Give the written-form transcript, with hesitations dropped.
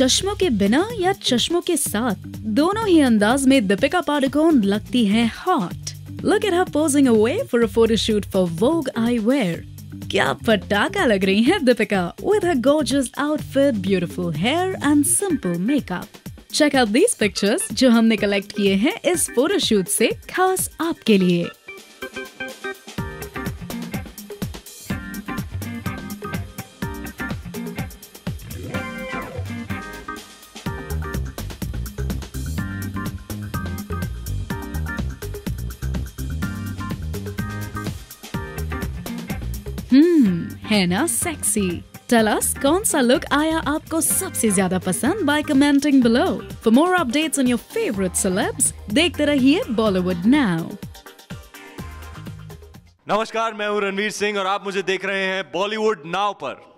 चश्मों के बिना या चश्मों के साथ, दोनों ही अंदाज में दीपिका पादुकोण लगती हैं hot. Look at her posing away for a photo shoot for Vogue Eyewear. क्या पटाखा लग रही हैं Deepika with her gorgeous outfit, beautiful hair and simple makeup. Check out these pictures जो हमने कलेक्ट किए हैं इस फोटो शूट से खास आपके लिए। है ना सेक्सी? Tell us कौन सा लुक आया आपको सबसे ज्यादा पसंद by commenting below. For more updates on your favorite celebs, देखते रहिए Bollywood Now. नमस्कार, मैं हूँ रणवीर सिंह और आप मुझे देख रहे हैं Bollywood Now पर।